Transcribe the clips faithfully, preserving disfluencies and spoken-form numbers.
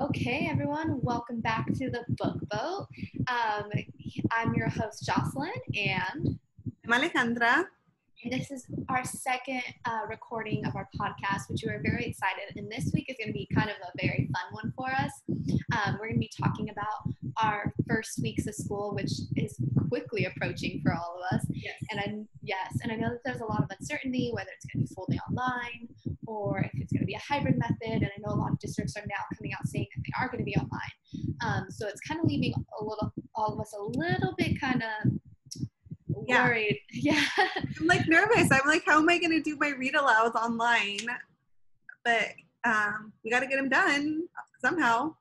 Okay, everyone, welcome back to the Book Boat. Um, I'm your host, Jocelyn, and I'm Alejandra. And this is our second uh, recording of our podcast, which we are very excited. And this week is going to be kind of a very fun one for us. Um, we're going to be talking about our first weeks of school, which is quickly approaching for all of us. Yes. And I yes, and I know that there's a lot of uncertainty, whether it's going to be fully online or if it's going to be a hybrid method. And I know a lot of districts are now coming out saying that they are going to be online. Um, so it's kind of leaving a little, all of us a little bit kind of yeah. worried. Yeah. I'm like nervous. I'm like, how am I going to do my read alouds online? But um, we got to get them done somehow.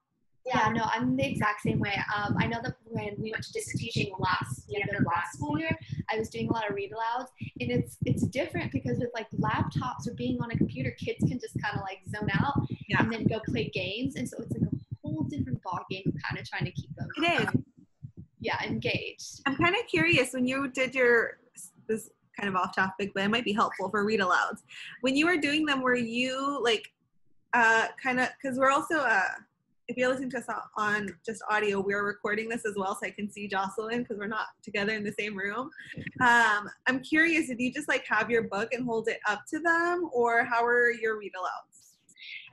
Yeah, no, I'm the exact same way. Um, I know that when we went to district teaching last, yeah, the last school year, I was doing a lot of read alouds, and it's it's different because with like laptops or being on a computer, kids can just kind of like zone out yeah. and then go play games, and so it's like a whole different ball game of kind of trying to keep them. It um, is. Yeah, engaged. I'm kind of curious when you did your this is kind of off topic, but it might be helpful for read alouds. When you were doing them, were you like uh kind of because we're also uh. if you're listening to us on just audio, we're recording this as well, so I can see Jocelyn because we're not together in the same room. Um, I'm curious, did you just like have your book and hold it up to them, or how were your read alouds?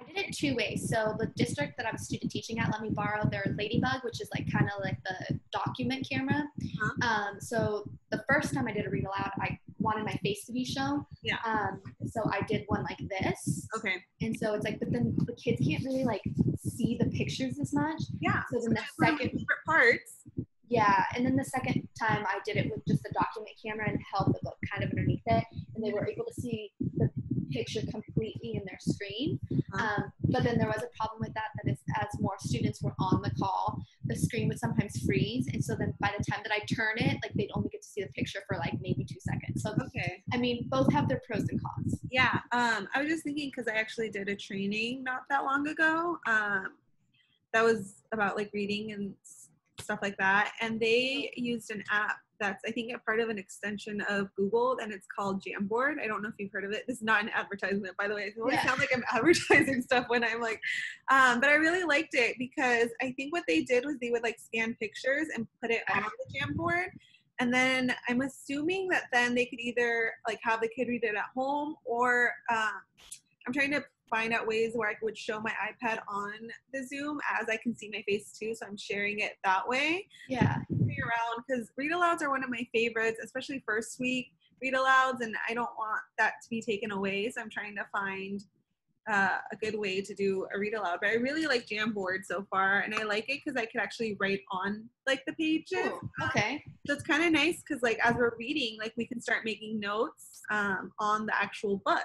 I did it two ways. So the district that I'm student teaching at let me borrow their Ladybug, which is like kind of like the document camera. Uh-huh. Um, so the first time I did a read aloud, I wanted my face to be shown. Yeah. Um, so I did one like this. Okay. And so it's like, but then the kids can't really like see the pictures as much. Yeah. So then the second parts. Yeah. And then the second time I did it with just the document camera and held the book kind of underneath it, and they were able to see the picture completely in their screen. Uh-huh. Um, but then there was a problem with that, that is as more students were on the call, the screen would sometimes freeze. And so then by the time that I turn it, like they'd only get to see the picture for like maybe two seconds. So okay. I mean, both have their pros and cons. Yeah. Um, I was just thinking, cause I actually did a training not that long ago. Um, that was about like reading and stuff like that. And they used an app that's, I think, a part of an extension of Google, and it's called Jamboard. I don't know if you've heard of it. This is not an advertisement, by the way. I always yeah. sound like I'm advertising stuff when I'm like, um, but I really liked it because I think what they did was they would like scan pictures and put it on the Jamboard. And then I'm assuming that then they could either like have the kid read it at home, or uh, I'm trying to find out ways where I would show my iPad on the Zoom as I can see my face too, so I'm sharing it that way. Yeah. Around, because read alouds are one of my favorites, especially first week read alouds, and I don't want that to be taken away, so I'm trying to find uh, a good way to do a read aloud. But I really like Jamboard so far, and I like it because I could actually write on like the pages. Ooh, okay. Um, so it's kind of nice because like as we're reading, like we can start making notes um, on the actual book.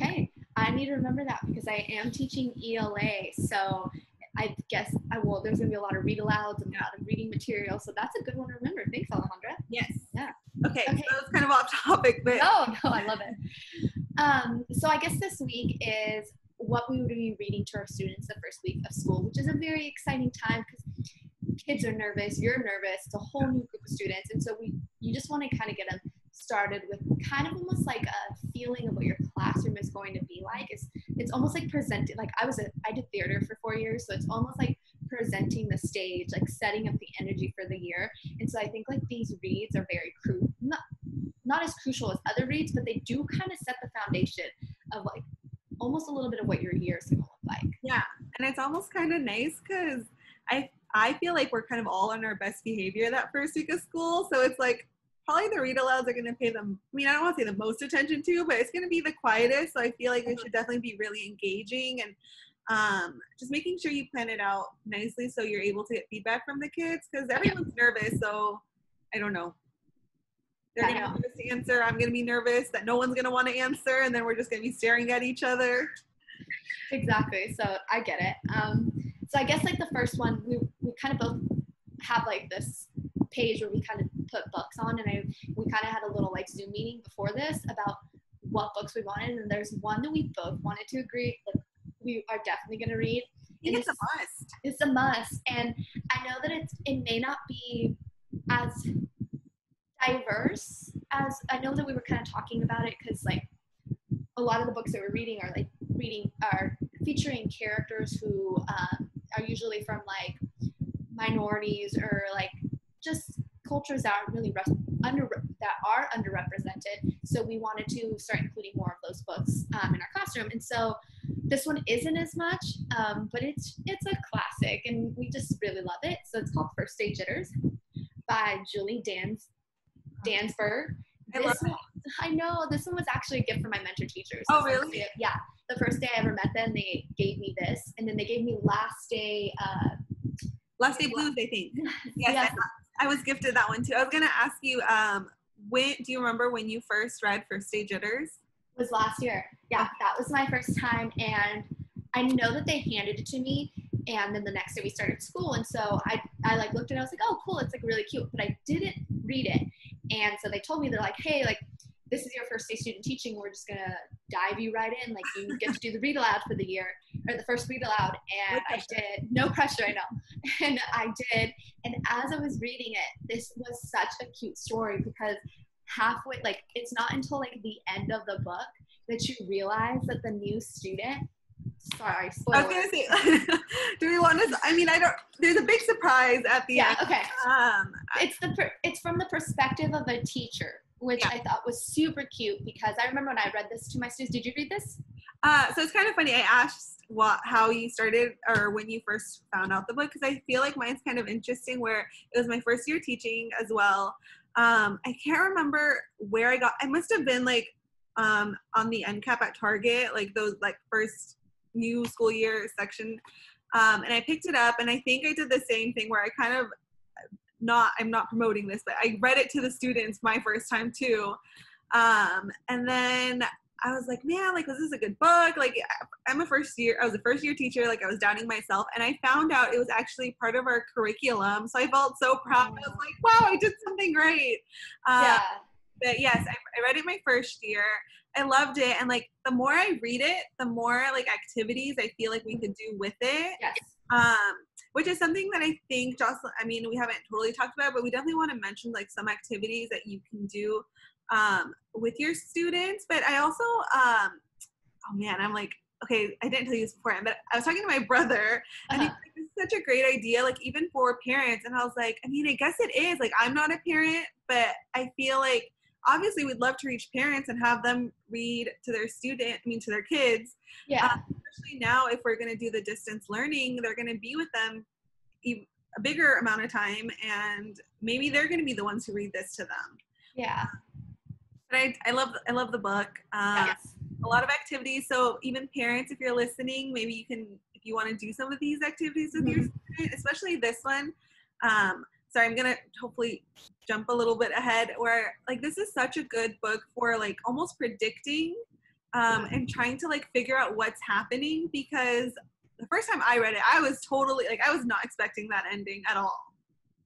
Okay, I need to remember that because I am teaching E L A, so I guess I will. There's going to be a lot of read alouds and a lot of reading material. So that's a good one to remember. Thanks, Alejandra. Yes. Yeah. Okay. okay. So it's kind of off topic, but. No, no, I love it. Um, so I guess this week is what we would be reading to our students the first week of school, which is a very exciting time because kids are nervous. You're nervous. It's a whole new group of students. And so we, you just want to kind of get them started with kind of almost like a feeling of what your classroom is going to be like. It's it's almost like presenting, like I was a, I did theater for four years, so it's almost like presenting the stage, like setting up the energy for the year. And so I think like these reads are very cru- not, not as crucial as other reads, but they do kind of set the foundation of like almost a little bit of what your year is going to look like. Yeah, and it's almost kind of nice because I, I feel like we're kind of all on our best behavior that first week of school, so it's like probably the read alouds are going to pay them, I mean, I don't want to say the most attention to, but it's going to be the quietest. So I feel like it should definitely be really engaging, and um, just making sure you plan it out nicely so you're able to get feedback from the kids because everyone's nervous. So I don't know. They're going to have to answer. I'm going to be nervous that no one's going to want to answer, and then we're just going to be staring at each other. Exactly. So I get it. Um, so I guess like the first one, we, we kind of both have like this page where we kind of put books on, and I we kind of had a little like Zoom meeting before this about what books we wanted, and there's one that we both wanted to agree that we are definitely going to read. I think it's, it's a must. It's a must, and I know that it's it may not be as diverse as I know that we were kind of talking about it because like a lot of the books that we're reading are like reading are featuring characters who um, from like minorities or like just cultures that are really re- under that are underrepresented. So we wanted to start including more of those books um, in our classroom. And so this one isn't as much, um, but it's it's a classic and we just really love it. So it's called First Day Jitters by Julie Danz Danzer. I love it. I know, this one was actually a gift from my mentor teachers. Oh, really? Yeah. The first day I ever met them, they gave me this. And then they gave me Last Day. Uh, Last Day Blues, I think. Yes, yes. I, I was gifted that one too. I was going to ask you, um, when do you remember when you first read First Day Jitters? It was last year. Yeah, that was my first time. And I know that they handed it to me. And then the next day we started school. And so I, I like looked at it, I was like, oh, cool. It's like really cute. But I didn't read it. And so they told me, they're like, hey, like, this is your first day student teaching. We're just gonna dive you right in. Like you get to do the read aloud for the year, or the first read aloud. And I did, no pressure, I know. And I did. And as I was reading it, this was such a cute story because halfway, like it's not until like the end of the book that you realize that the new student, sorry, spoiler. I was gonna say, do we want to? I mean, I don't. There's a big surprise at the yeah, end. Yeah. Okay. Um, it's the per, it's from the perspective of a teacher, which yeah. I thought was super cute because I remember when I read this to my students. Did you read this? Uh, so it's kind of funny. I asked what how you started or when you first found out the book because I feel like mine's kind of interesting where it was my first year teaching as well. Um, I can't remember where I got. I must have been like um, on the end cap at Target, like those like first new school year section. Um, and I picked it up and I think I did the same thing where I kind of not, I'm not promoting this, but I read it to the students my first time too. Um, and then I was like, man, like, was this a good book? Like I'm a first year, I was a first year teacher. Like I was doubting myself and I found out it was actually part of our curriculum. So I felt so proud. I was like, wow, I did something great. Um, yeah. But yes, I, I read it my first year. I loved it. And like, the more I read it, the more like activities I feel like we could do with it. Yes. Um, which is something that I think, Jocelyn, I mean, we haven't totally talked about, but we definitely want to mention like some activities that you can do um, with your students. But I also, um, oh man, I'm like, okay, I didn't tell you this beforehand, but I was talking to my brother and uh-huh. he was like, this is such a great idea, like even for parents. And I was like, I mean, I guess it is, like, I'm not a parent, but I feel like, obviously we'd love to reach parents and have them read to their student, I mean, to their kids. Yeah. Um, especially now, if we're going to do the distance learning, they're going to be with them a bigger amount of time and maybe they're going to be the ones who read this to them. Yeah. But I, I love, I love the book. Um, yes. A lot of activities. So even parents, if you're listening, maybe you can, if you want to do some of these activities with mm-hmm. your student, especially this one, um, sorry, I'm going to hopefully jump a little bit ahead where like, this is such a good book for like almost predicting um, and trying to like figure out what's happening because the first time I read it, I was totally like, I was not expecting that ending at all.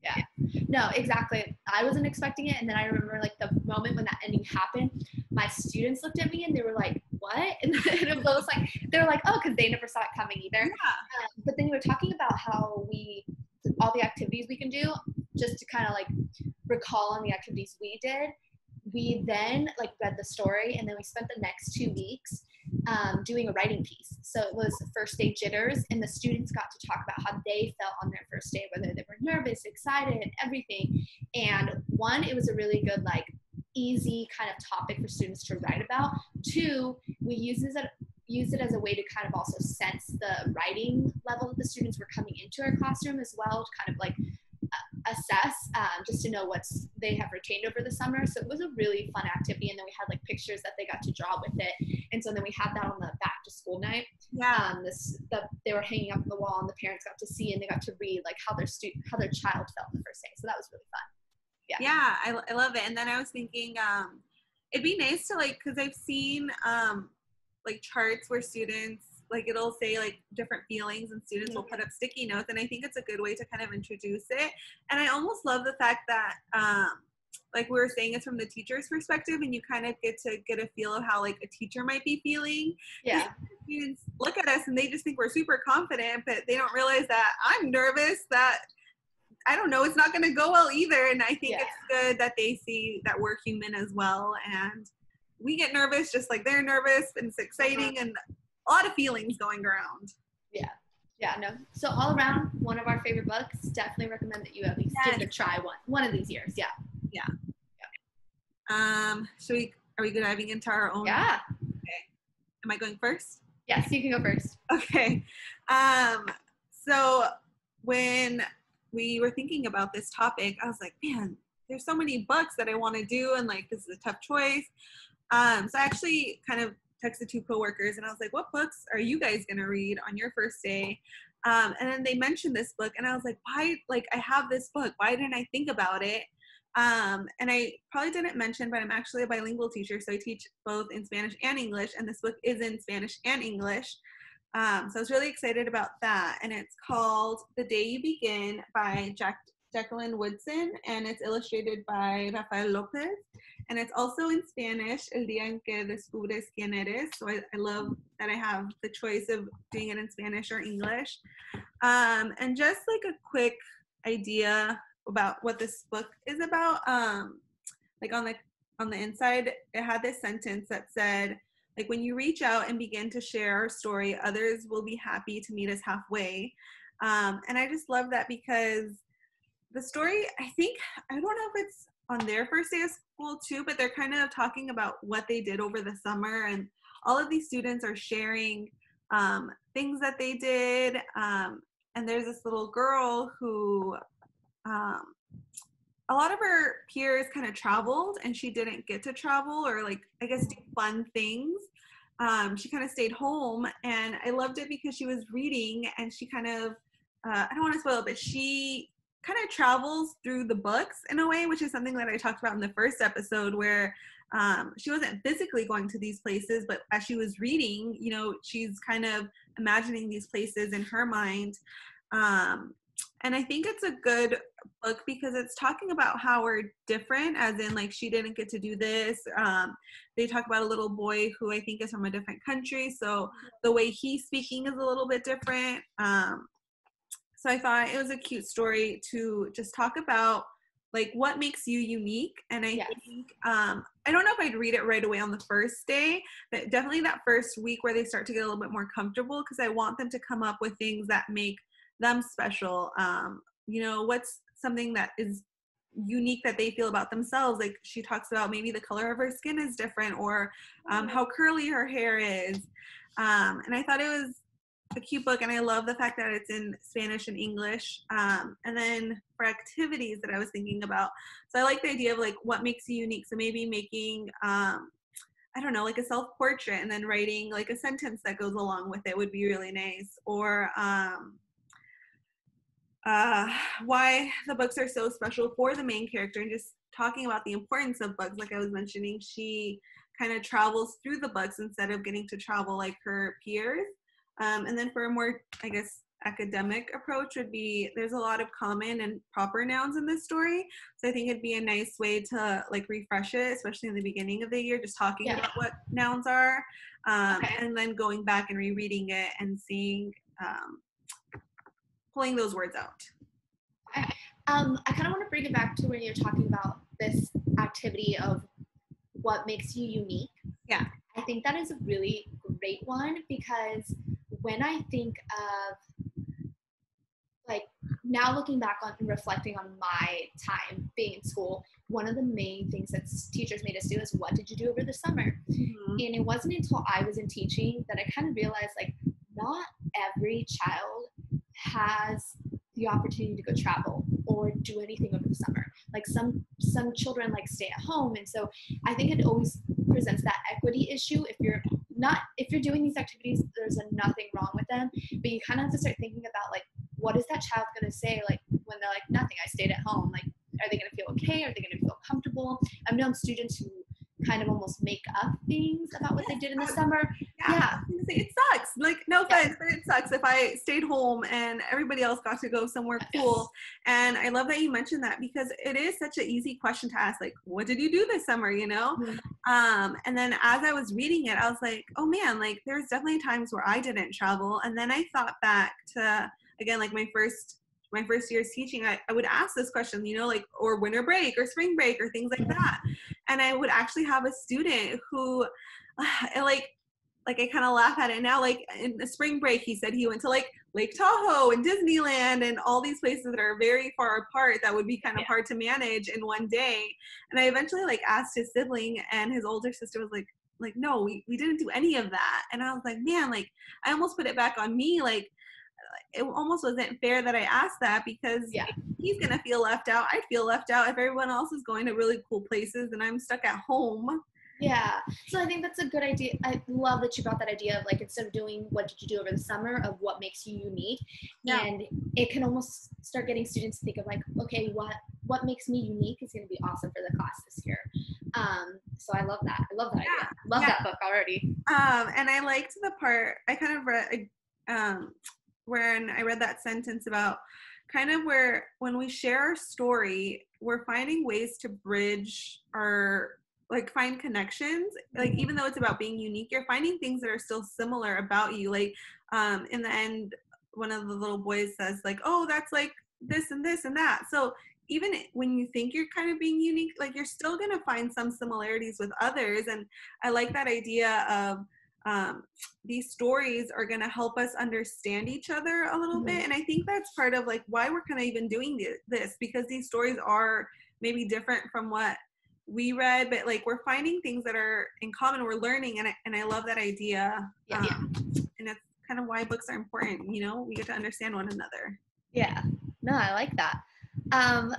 Yeah, no, exactly. I wasn't expecting it. And then I remember like the moment when that ending happened, my students looked at me and they were like, what? And it was like, they were like, oh, cause they never saw it coming either. Yeah. Um, but then you were talking about how we, all the activities we can do just to kind of like recall on the activities we did. We then like read the story and then we spent the next two weeks um, doing a writing piece. So it was First Day Jitters and the students got to talk about how they felt on their first day, whether they were nervous, excited, everything. And one, it was a really good like easy kind of topic for students to write about. Two, we use this at use it as a way to kind of also sense the writing level that the students were coming into our classroom as well, to kind of like assess um, just to know what's they have retained over the summer. So it was a really fun activity. And then we had like pictures that they got to draw with it. And so then we had that on the back to school night. Yeah. Um, this the, they were hanging up on the wall and the parents got to see and they got to read like how their student, how their child felt the first day. So that was really fun. Yeah. Yeah, I, I love it. And then I was thinking um, it'd be nice to like, cause I've seen um, like charts where students, like it'll say like different feelings and students mm-hmm. will put up sticky notes. And I think it's a good way to kind of introduce it. And I almost love the fact that um, like we were saying, it's from the teacher's perspective and you kind of get to get a feel of how like a teacher might be feeling. Yeah. Students look at us and they just think we're super confident, but they don't realize that I'm nervous, that I don't know, it's not going to go well either. And I think yeah. it's good that they see that we're human as well. And we get nervous just like they're nervous, and it's exciting and a lot of feelings going around. Yeah. Yeah, no. So all around, one of our favorite books. Definitely recommend that you at least yes. give it a try one one of these years. Yeah. Yeah. yeah. Um. Should we? Are we diving into our own? Yeah. Okay. Am I going first? Yes, you can go first. Okay. Um. So when we were thinking about this topic, I was like, man, there's so many books that I want to do, and like, this is a tough choice. Um. So I actually kind of texted two coworkers, and I was like, what books are you guys gonna read on your first day? Um, and then they mentioned this book, and I was like, why, like, I have this book, why didn't I think about it? Um, and I probably didn't mention, but I'm actually a bilingual teacher, so I teach both in Spanish and English, and this book is in Spanish and English. Um, so I was really excited about that, and it's called The Day You Begin by Jack Jacqueline Woodson, and it's illustrated by Rafael Lopez, and it's also in Spanish, El Día en que Descubres Quien Eres, so I, I love that I have the choice of doing it in Spanish or English. Um, and just like a quick idea about what this book is about, um, like on the, on the inside, it had this sentence that said, like, when you reach out and begin to share our story, others will be happy to meet us halfway. Um, and I just love that because the story, I think, I don't know if it's on their first day of school too, but they're kind of talking about what they did over the summer, and all of these students are sharing um, things that they did. Um, and there's this little girl who, um, a lot of her peers kind of traveled, and she didn't get to travel or, like, I guess, do fun things. Um, she kind of stayed home, and I loved it because she was reading, and she kind of, uh, I don't want to spoil it, but she kind of travels through the books in a way, which is something that I talked about in the first episode, where um, she wasn't physically going to these places, but as she was reading, you know, she's kind of imagining these places in her mind. Um, and I think it's a good book because it's talking about how we're different, as in, like, she didn't get to do this. Um, they talk about a little boy who I think is from a different country, so the way he's speaking is a little bit different. Um, So I thought it was a cute story to just talk about, like, what makes you unique. And I yes. think, um, I don't know if I'd read it right away on the first day, but definitely that first week where they start to get a little bit more comfortable, because I want them to come up with things that make them special. Um, you know, what's something that is unique that they feel about themselves? Like, she talks about maybe the color of her skin is different, or um, how curly her hair is. Um, and I thought it was a cute book, and I love the fact that it's in Spanish and English. Um, and then for activities that I was thinking about, so I like the idea of, like, what makes you unique. So maybe making, um, I don't know, like a self-portrait, and then writing, like, a sentence that goes along with it would be really nice. Or um, uh, why the books are so special for the main character, and just talking about the importance of books. Like I was mentioning, she kind of travels through the books instead of getting to travel like her peers. Um, and then for a more, I guess, academic approach would be, there's a lot of common and proper nouns in this story. So I think it'd be a nice way to, like, refresh it, especially in the beginning of the year, just talking yeah. about what nouns are, um, okay. and then going back and rereading it and seeing, um, pulling those words out. I, um, I kind of want to bring it back to when you're talking about this activity of what makes you unique. Yeah. I think that is a really great one, because when I think of, like, now looking back on and reflecting on my time being in school, one of the main things that teachers made us do is, what did you do over the summer? Mm-hmm. And it wasn't until I was in teaching that I kind of realized, like, not every child has the opportunity to go travel or do anything over the summer. Like, some some children, like, stay at home, and so I think it always presents that equity issue. If you're not, if you're doing these activities, there's nothing wrong with them, but you kind of have to start thinking about, like, what is that child going to say, like, when they're like, nothing, I stayed at home? Like, are they going to feel okay? Are they going to feel comfortable? I've known students who kind of almost make up things about what they did in the summer. Yeah, yeah. It sucks. Like, no offense, yeah. but it sucks if I stayed home and everybody else got to go somewhere cool. And I love that you mentioned that, because it is such an easy question to ask, like, what did you do this summer, you know? Mm-hmm. Um, and then as I was reading it, I was like, oh man, like, there's definitely times where I didn't travel. And then I thought back to, again, like, my first my first year's teaching, I, I would ask this question, you know, like, or winter break or spring break or things like that. And I would actually have a student who, uh, like, like I kind of laugh at it now. Like in the spring break, he said he went to like Lake Tahoe and Disneyland and all these places that are very far apart that would be kind of yeah. hard to manage in one day. And I eventually like asked his sibling, and his older sister was like, like, no, we, we didn't do any of that. And I was like, man, like I almost put it back on me. Like it almost wasn't fair that I asked that, because yeah. he's going to feel left out. I feel left out if everyone else is going to really cool places and I'm stuck at home. Yeah. So I think that's a good idea. I love that you brought that idea of like, instead of doing what did you do over the summer, of what makes you unique. Yeah. And it can almost start getting students to think of like, okay, what, what makes me unique is going to be awesome for the class this year. Um, so I love that. I love that yeah. idea. Love yeah. that book already. Um, and I liked the part, I kind of read, um, when I read that sentence about kind of where, when we share our story, we're finding ways to bridge our, like find connections, like even though it's about being unique, you're finding things that are still similar about you. Like um in the end, one of the little boys says like, oh, that's like this and this and that. So even when you think you're kind of being unique, like you're still gonna find some similarities with others. And I like that idea of um these stories are going to help us understand each other a little mm-hmm. bit. And I think that's part of like why we're kind of even doing this, because these stories are maybe different from what we read, but like we're finding things that are in common, we're learning. And I, and I love that idea. Yeah, um, yeah. And that's kind of why books are important. You know, we get to understand one another. Yeah, no, I like that. Um,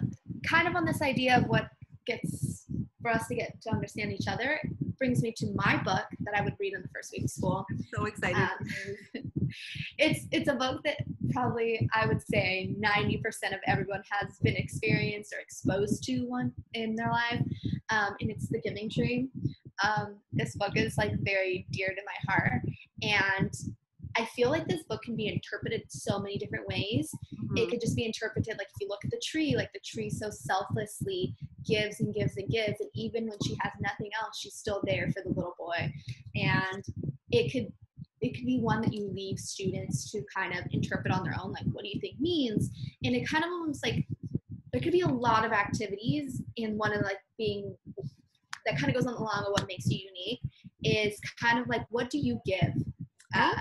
kind of on this idea of what gets for us to get to understand each other brings me to my book that I would read in the first week of school. I'm so excited. Um, it's it's a book that probably I would say ninety percent of everyone has been experienced or exposed to one in their life, um, and it's The Giving Tree. Um, this book is like very dear to my heart, and I feel like this book can be interpreted so many different ways. Mm-hmm. It could just be interpreted like if you look at the tree, like the tree so selflessly gives and gives and gives, and even when she has nothing else, she's still there for the little boy. And it could it could be one that you leave students to kind of interpret on their own, like what do you think means? And it kind of almost like there could be a lot of activities, and one of like being that kind of goes on along with what makes you unique is kind of like what do you give? Uh,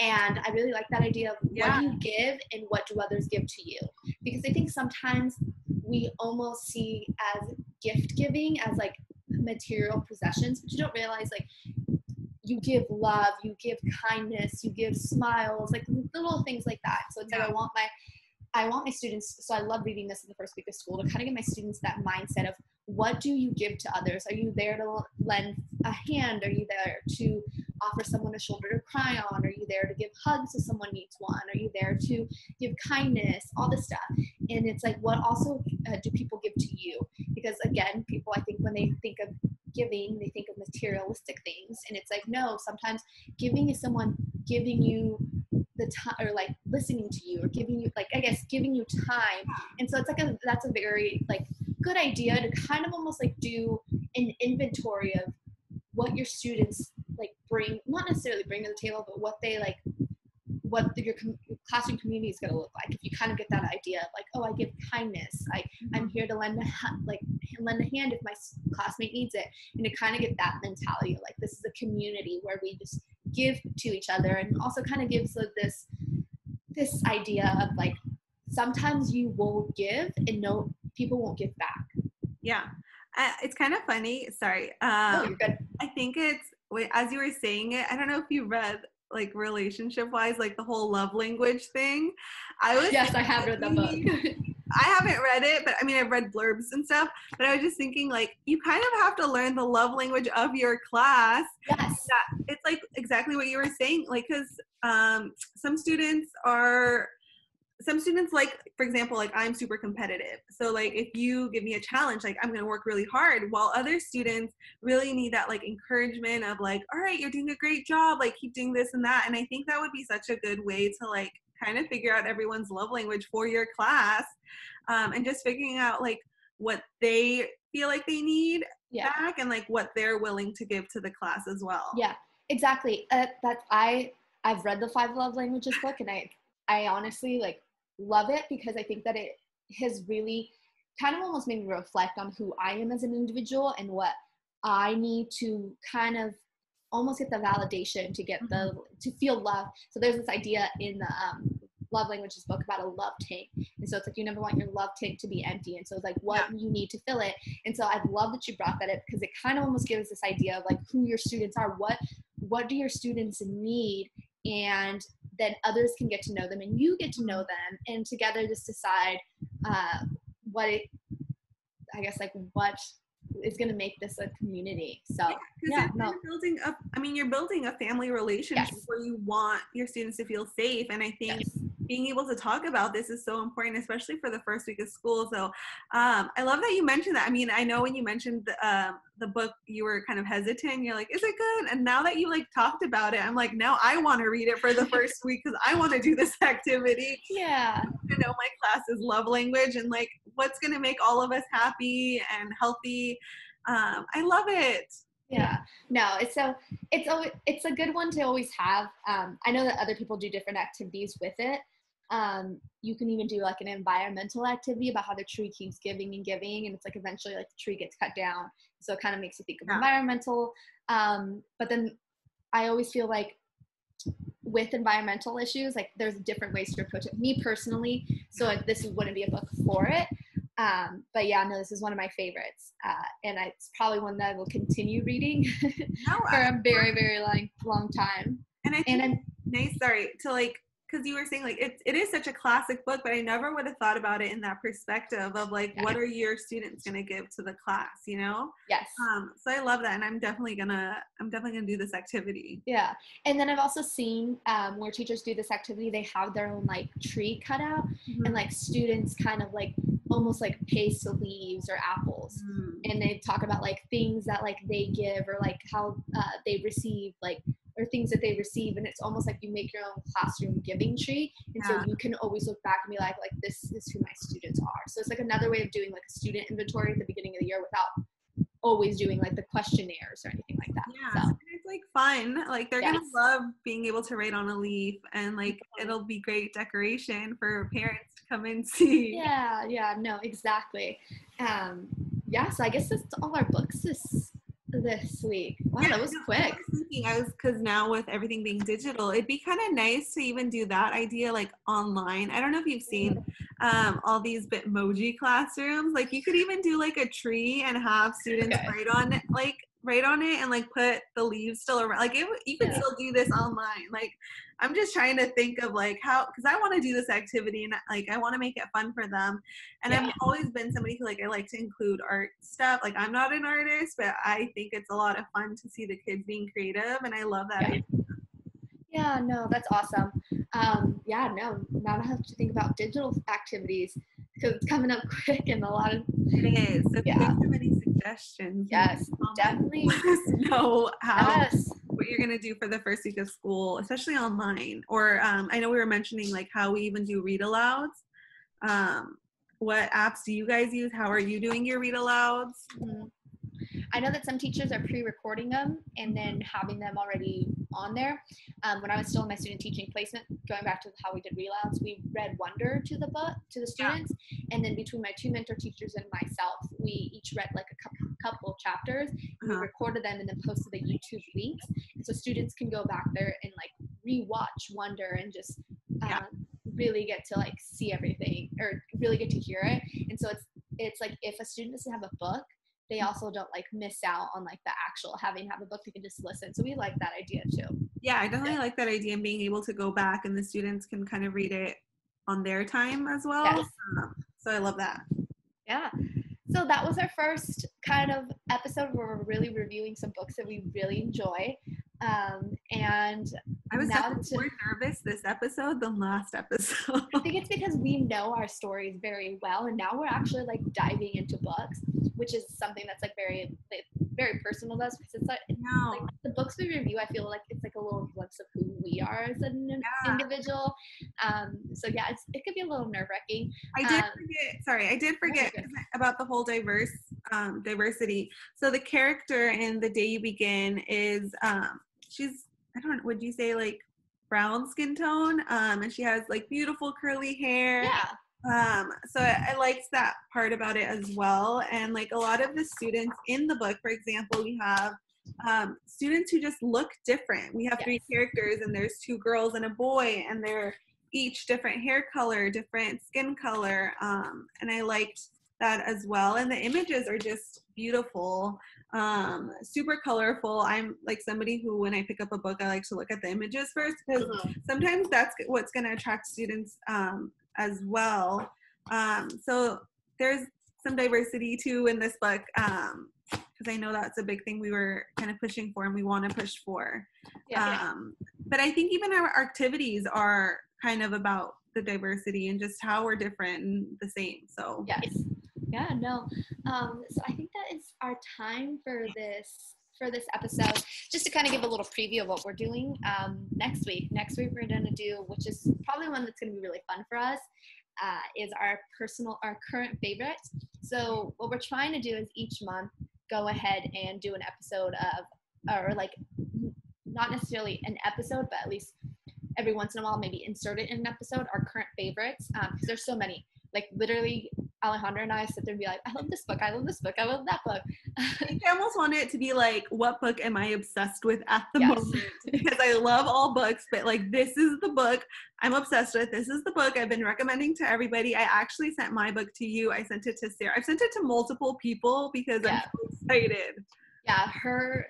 and I really like that idea of yeah. what you give and what do others give to you, because I think sometimes we almost see as gift giving as like material possessions, but you don't realize like you give love, you give kindness, you give smiles, like little things like that. So it's yeah. like I want my I want my students, so I love reading this in the first week of school to kind of get my students that mindset of what do you give to others? Are you there to lend a hand? Are you there to offer someone a shoulder to cry on? Are you there to give hugs if someone needs one? Are you there to give kindness? All this stuff. And it's like, what also uh, do people give to you? Because again, people, I think when they think of giving, they think of materialistic things. And it's like, no, sometimes giving is someone giving you the time, or like listening to you, or giving you like, I guess, giving you time. And so it's like, a, that's a very like good idea to kind of almost like do an inventory of what your students like bring, not necessarily bring to the table, but what they like, what your com- classroom community is going to look like. If you kind of get that idea of like, oh, I give kindness, I, I'm here to lend a hand, like lend a hand if my classmate needs it. And to kind of get that mentality, like this is a community where we just give to each other. And also kind of gives like, this, this idea of like, sometimes you will give and no, people won't give back. Yeah. Uh, it's kind of funny. Sorry. Um, oh, you're good. I think it's, wait, as you were saying it, I don't know if you read like relationship wise, like the whole love language thing. I was Yes, thinking, I have read that book. I haven't read it, but I mean, I've read blurbs and stuff, but I was just thinking like, you kind of have to learn the love language of your class. Yes. That, it's like exactly what you were saying. Like, cause um, some students are, some students like, for example, like I'm super competitive. So like if you give me a challenge, like I'm going to work really hard, while other students really need that like encouragement of like, all right, you're doing a great job. Like keep doing this and that. And I think that would be such a good way to like kind of figure out everyone's love language for your class, um, and just figuring out like what they feel like they need yeah. back, and like what they're willing to give to the class as well. Yeah, exactly. Uh, that's, I, I've read the Five Love Languages book, and I, I honestly like, love it, because I think that it has really kind of almost made me reflect on who I am as an individual and what I need to kind of almost get the validation to get the, to feel love. So there's this idea in the um, Love Languages book about a love tank. And so it's like, you never want your love tank to be empty. And so it's like what yeah. you need to fill it. And so I love that you brought that up, because it kind of almost gives this idea of like who your students are, what, what do your students need? And then others can get to know them and you get to know them, and together just decide uh, what it, I guess like what is going to make this a community. So yeah, yeah no. you're building up, I mean, you're building a family relationship yes. where you want your students to feel safe. And I think yes. being able to talk about this is so important, especially for the first week of school. So um, I love that you mentioned that. I mean, I know when you mentioned the, uh, the book, you were kind of hesitant. You're like, is it good? And now that you like talked about it, I'm like, now I want to read it for the first week, because I want to do this activity. Yeah. You know, my class is love language, and like what's going to make all of us happy and healthy. Um, I love it. Yeah, no, it's so, it's always, it's a good one to always have. Um, I know that other people do different activities with it. Um, you can even do like an environmental activity about how the tree keeps giving and giving, and it's like eventually like the tree gets cut down. So it kind of makes you think of yeah. environmental. Um, but then I always feel like with environmental issues, like there's different ways to approach it. Me personally, so like this wouldn't be a book for it. Um, but yeah, no, this is one of my favorites. Uh, and I, it's probably one that I will continue reading no, for a very, very long, long time. And I think and it's nice, sorry, to like, cause you were saying like, it, it is such a classic book, but I never would have thought about it in that perspective of like, yeah. what are your students going to give to the class, you know? Yes. Um, so I love that. And I'm definitely gonna, I'm definitely gonna do this activity. Yeah. And then I've also seen, um, where teachers do this activity, they have their own like tree cut out mm-hmm. and like students kind of like, almost like paste to leaves or apples mm. and they talk about like things that like they give, or like how uh, they receive like, or things that they receive, and it's almost like you make your own classroom giving tree, and yeah. so you can always look back and be like like this is who my students are. So it's like another way of doing like a student inventory at the beginning of the year without always doing like the questionnaires or anything like that. Yeah, so it's like fun, like they're yes. gonna love being able to write on a leaf, and like it'll be great decoration for parents to come and see. Yeah, yeah, no, exactly. Um yeah, so I guess that's all our books this this week. Wow, yeah, that was quick. I was thinking, I was, because now with everything being digital, it'd be kind of nice to even do that idea like online. I don't know if you've seen um all these Bitmoji classrooms, like you could even do like a tree and have students okay. write on it, like write on it and like put the leaves still around, like it, you could yeah. still do this online. Like I'm just trying to think of like how, because I want to do this activity and like I want to make it fun for them. And yeah. I've always been somebody who like I like to include art stuff. Like I'm not an artist, but I think it's a lot of fun to see the kids being creative, and I love that yeah. idea. Yeah, no, that's awesome. Um, yeah, no, now I have to think about digital activities, because it's coming up quick and a lot of it is. So yeah. Thanks for many suggestions. Yes, um, definitely. Let us know how yes. what you're gonna do for the first week of school, especially online. Or um, I know we were mentioning like how we even do read alouds. Um, what apps do you guys use? How are you doing your read alouds? Mm-hmm. I know that some teachers are pre-recording them and then having them already on there. Um, when I was still in my student teaching placement, going back to how we did read alouds, we read Wonder to the book, to the students. Yeah. And then between my two mentor teachers and myself, we each read like a couple chapters. And uh-huh. we recorded them and then posted the YouTube links. And so students can go back there and like rewatch Wonder and just um, yeah. really get to like see everything, or really get to hear it. And so it's it's like if a student doesn't have a book, they also don't like miss out on like the actual having to have a book. They can just listen. So we like that idea too. Yeah, I definitely yeah. like that idea, and being able to go back and the students can kind of read it on their time as well. Yes. Um, so I love that. Yeah. So that was our first kind of episode where we're really reviewing some books that we really enjoy. Um, and I was definitely more nervous this episode than last episode. I think it's because we know our stories very well, and now we're actually like diving into books, which is something that's like very, like, very personal to us, because it's like, no. like the books we review, I feel like it's like a little glimpse of who we are as an yeah. individual. Um, so yeah, it's, it could be a little nerve wracking. I did um, forget. Sorry, I did forget oh about the whole diverse um, diversity. So the character in The Day You Begin is um, she's. I don't know, would you say like brown skin tone? Um, and she has like beautiful curly hair. Yeah. Um, so I, I liked that part about it as well. And like a lot of the students in the book, for example, we have um, students who just look different. We have yes. three characters, and there's two girls and a boy, and they're each different hair color, different skin color. Um, and I liked that as well. And the images are just beautiful, um, super colorful. I'm like somebody who, when I pick up a book, I like to look at the images first, because mm-hmm. sometimes that's what's going to attract students um, as well. Um, so there's some diversity too in this book, um, because I know that's a big thing we were kind of pushing for and we want to push for. Yeah. Um, but I think even our activities are kind of about the diversity and just how we're different and the same. So yes. Yeah, no. Um, so I think that is our time for this for this episode. Just to kind of give a little preview of what we're doing um, next week. Next week we're going to do, which is probably one that's going to be really fun for us, uh, is our personal, our current favorite. So what we're trying to do is each month go ahead and do an episode of, or like not necessarily an episode, but at least every once in a while maybe insert it in an episode, our current favorites, because um, there's so many. Like literally Alejandra and I sit there and be like, I love this book, I love this book, I love that book. I think I almost want it to be like, what book am I obsessed with at the yes. moment? Because I love all books, but like, this is the book I'm obsessed with. This is the book I've been recommending to everybody. I actually sent my book to you. I sent it to Sarah. I've sent it to multiple people because yeah. I'm so excited. Yeah, her...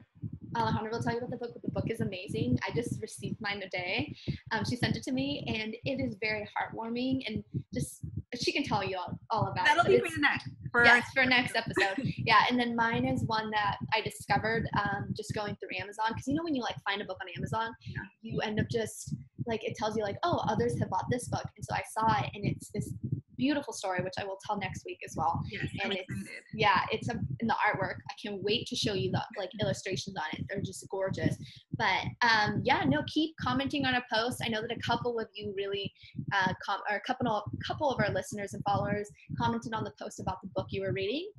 Alejandra will tell you about the book, but the book is amazing. I just received mine today. Um, she sent it to me, and it is very heartwarming, and just, she can tell you all, all about That'll it. That'll be for the next. For yes, our- for next episode. Yeah, and then mine is one that I discovered um, just going through Amazon, because you know when you like find a book on Amazon, yeah. you end up just, like it tells you like, oh, others have bought this book, and so I saw it, and it's this beautiful story, which I will tell next week as well. Yes, and it's, yeah, it's a, in the artwork. I can't wait to show you the like illustrations on it. They're just gorgeous. But um, yeah, no, keep commenting on our posts. I know that a couple of you really, uh, com- or a couple, couple of our listeners and followers commented on the post about the book you were reading.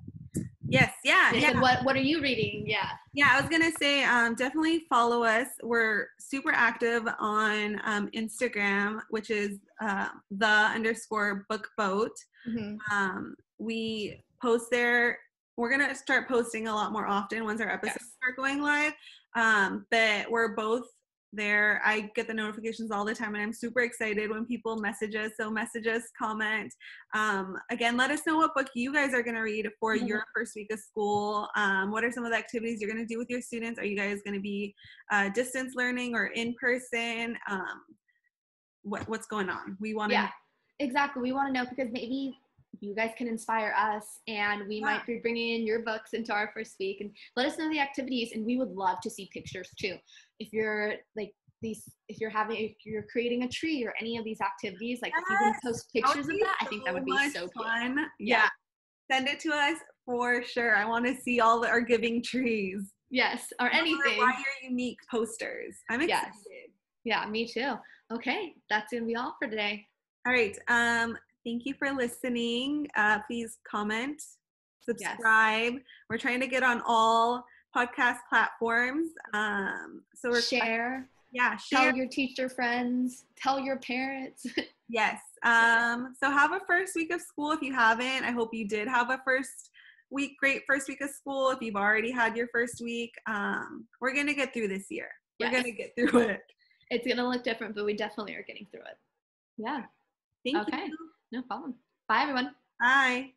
Yes, yeah, yeah. Said, what What are you reading? Yeah, yeah. I was gonna say, um, definitely follow us. We're super active on um, Instagram, which is uh, the underscore book boat. Mm-hmm. Um, we post there. We're gonna start posting a lot more often once our episodes yes. start going live. Um, but we're both there. I get the notifications all the time, and I'm super excited when people message us. So message us, comment. Um, again, let us know what book you guys are going to read for mm-hmm. your first week of school. Um, what are some of the activities you're going to do with your students? Are you guys going to be uh, distance learning or in person? Um, what what's going on? We want to yeah, know. Exactly. We want to know, because maybe you guys can inspire us, and we yeah. might be bringing in your books into our first week, and let us know the activities, and we would love to see pictures too. If you're like these, if you're having, if you're creating a tree or any of these activities, like yes. if you can post pictures that of that, so I think that would be so fun. Cool. Yeah. yeah. Send it to us for sure. I want to see all the, our giving trees. Yes. Or anything. Why your unique posters. I'm excited. Yes. Yeah, me too. Okay. That's going to be all for today. All right. Um, Thank you for listening. Uh, please comment, subscribe. Yes. We're trying to get on all podcast platforms. Um, so we're share. Yeah, share. Tell your teacher friends. Tell your parents. Yes. Um, so have a first week of school if you haven't. I hope you did have a first week, great first week of school. If you've already had your first week, um, we're gonna get through this year. Yes. We're gonna get through it. It's gonna look different, but we definitely are getting through it. Yeah. Thank okay. you. No problem. Bye, everyone. Bye.